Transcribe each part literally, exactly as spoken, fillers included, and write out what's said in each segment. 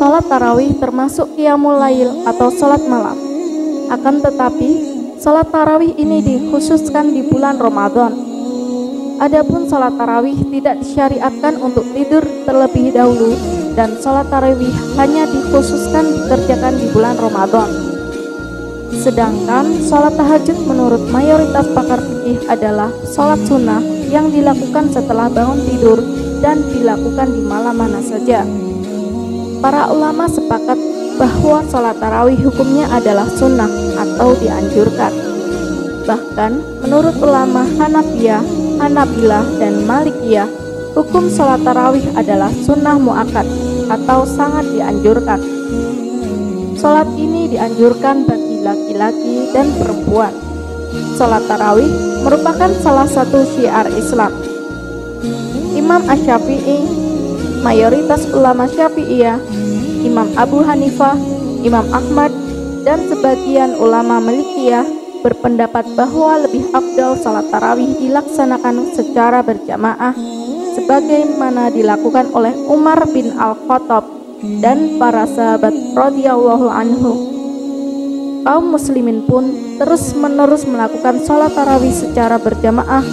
Salat tarawih termasuk qiyamul lail atau salat malam. Akan tetapi, salat tarawih ini dikhususkan di bulan Ramadan. Adapun salat tarawih tidak disyariatkan untuk tidur terlebih dahulu dan salat tarawih hanya dikhususkan dikerjakan di bulan Ramadan. Sedangkan salat tahajud menurut mayoritas pakar fikih adalah salat sunnah yang dilakukan setelah bangun tidur dan dilakukan di malam mana saja. Para ulama sepakat bahwa sholat tarawih hukumnya adalah sunnah atau dianjurkan. Bahkan menurut ulama Hanabilah, Hanabilah dan Malikiyah, hukum sholat tarawih adalah sunnah muakkad atau sangat dianjurkan. Sholat ini dianjurkan bagi laki-laki dan perempuan. Sholat tarawih merupakan salah satu syiar Islam. Imam Asy-Syafi'i, mayoritas ulama Syafi'iyah, Imam Abu Hanifah, Imam Ahmad, dan sebagian ulama Malikiyah berpendapat bahwa lebih afdal salat tarawih dilaksanakan secara berjamaah sebagaimana dilakukan oleh Umar bin Al-Khattab dan para sahabat radhiyallahu anhu. Kaum muslimin pun terus-menerus melakukan salat tarawih secara berjamaah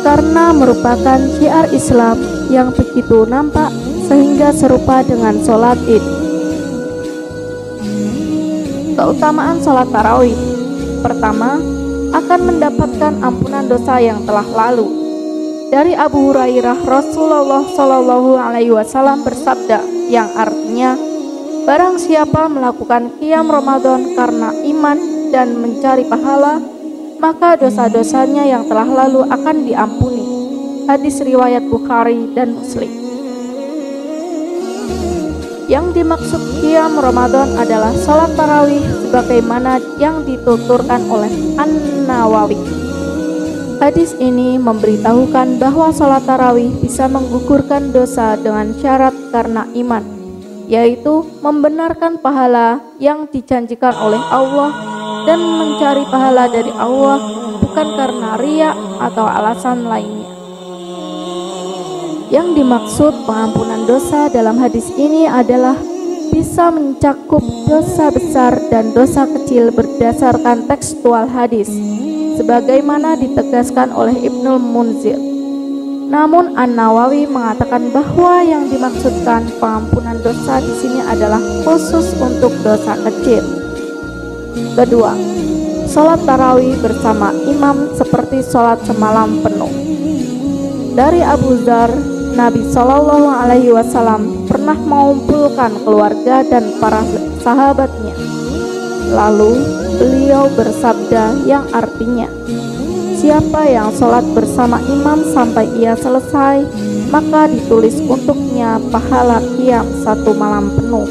karena merupakan syiar Islam yang begitu nampak sehingga serupa dengan sholat Id. Keutamaan sholat tarawih: pertama, akan mendapatkan ampunan dosa yang telah lalu. Dari Abu Hurairah, Rasulullah Shallallahu Alaihi Wasallam bersabda, yang artinya, barang siapa melakukan qiyam Ramadan karena iman dan mencari pahala, maka dosa-dosanya yang telah lalu akan diampuni. Hadis riwayat Bukhari dan Muslim. Yang dimaksud qiyam Ramadan adalah sholat tarawih sebagaimana yang dituturkan oleh An-Nawawi. Hadis ini memberitahukan bahwa sholat tarawih bisa menggugurkan dosa dengan syarat karena iman, yaitu membenarkan pahala yang dijanjikan oleh Allah dan mencari pahala dari Allah bukan karena riya atau alasan lainnya. Yang dimaksud pengampunan dosa dalam hadis ini adalah bisa mencakup dosa besar dan dosa kecil berdasarkan tekstual hadis sebagaimana ditegaskan oleh Ibnul Munzir. Namun An-Nawawi mengatakan bahwa yang dimaksudkan pengampunan dosa di sini adalah khusus untuk dosa kecil. Kedua, sholat tarawih bersama imam seperti sholat semalam penuh. Dari Abu Dhar, Nabi Shallallahu Alaihi Wasallam pernah mengumpulkan keluarga dan para sahabatnya. Lalu beliau bersabda yang artinya, siapa yang sholat bersama imam sampai ia selesai, maka ditulis untuknya pahala qiyam satu malam penuh.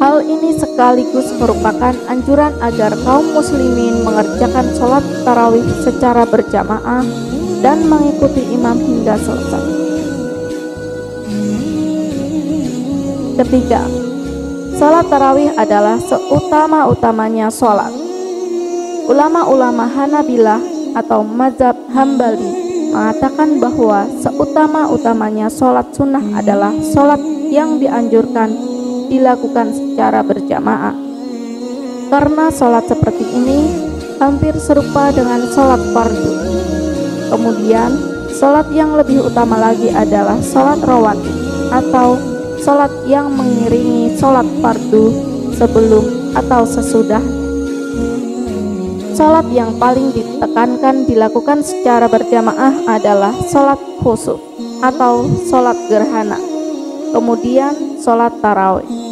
Hal ini sekaligus merupakan anjuran agar kaum muslimin mengerjakan sholat tarawih secara berjamaah dan mengikuti imam hingga selesai. Ketiga, sholat tarawih adalah seutama-utamanya sholat. Ulama-ulama Hanabilah atau mazhab Hambali mengatakan bahwa seutama-utamanya sholat sunnah adalah sholat yang dianjurkan dilakukan secara berjamaah. Karena sholat seperti ini hampir serupa dengan sholat fardu. Kemudian sholat yang lebih utama lagi adalah sholat rawatib atau sholat yang mengiringi sholat fardu sebelum atau sesudah. Sholat yang paling ditekankan dilakukan secara berjamaah adalah sholat khusyuk atau sholat gerhana, kemudian sholat tarawih.